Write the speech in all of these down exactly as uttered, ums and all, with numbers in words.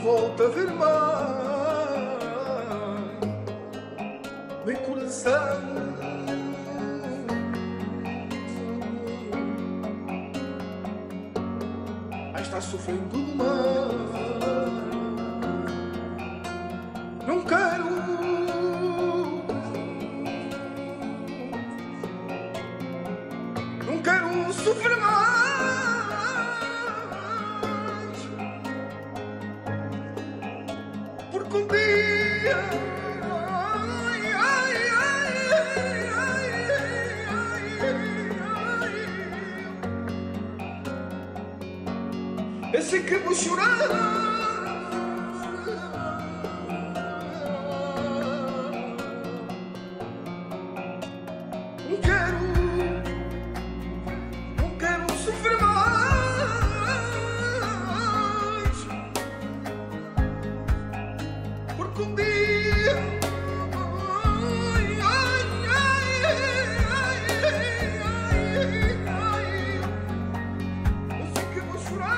voltas, irmã, meu coração. Aí está sofrendo do mar. Não quero. Não quero sofrer mais. Porque um dia, ai, ai, ai, ai, ai, ai, eu sei que vou chorar. Não quero, não quero sofrer mais. Um dia, ai, ai, ai, ai, ai, eu sei que vou chorar.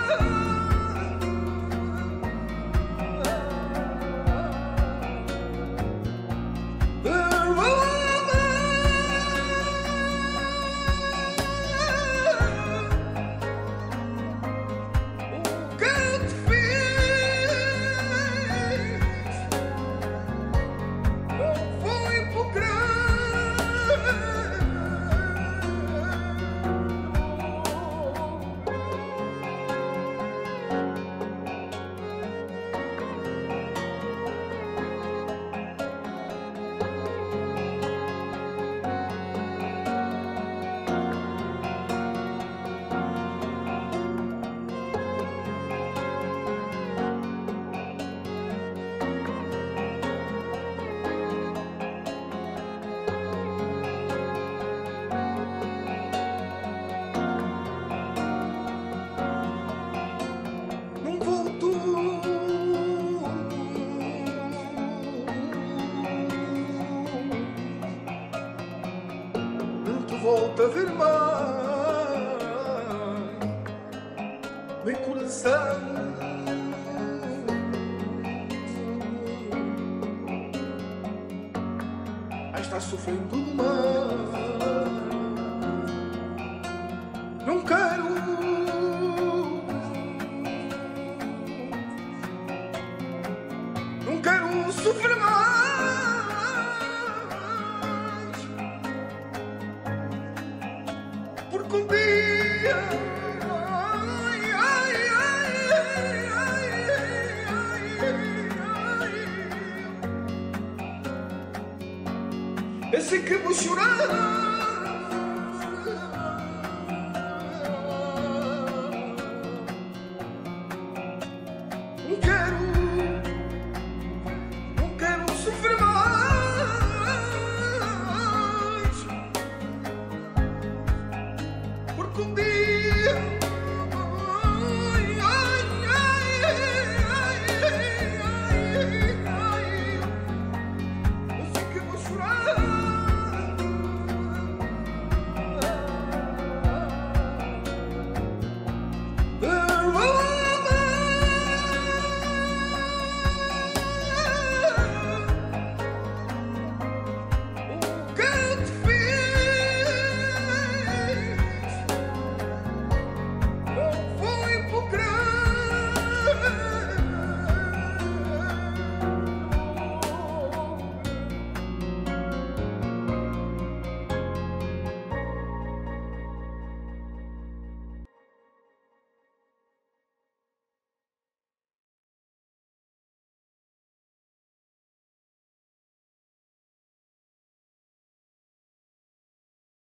Voltas, irmã, meu coração. Aí está sofrendo do mar. Não quero, não quero sofrer mais. Porque um dia, ai, ai, ai, ai, ai, ai, ai, eu sei que vou chorar.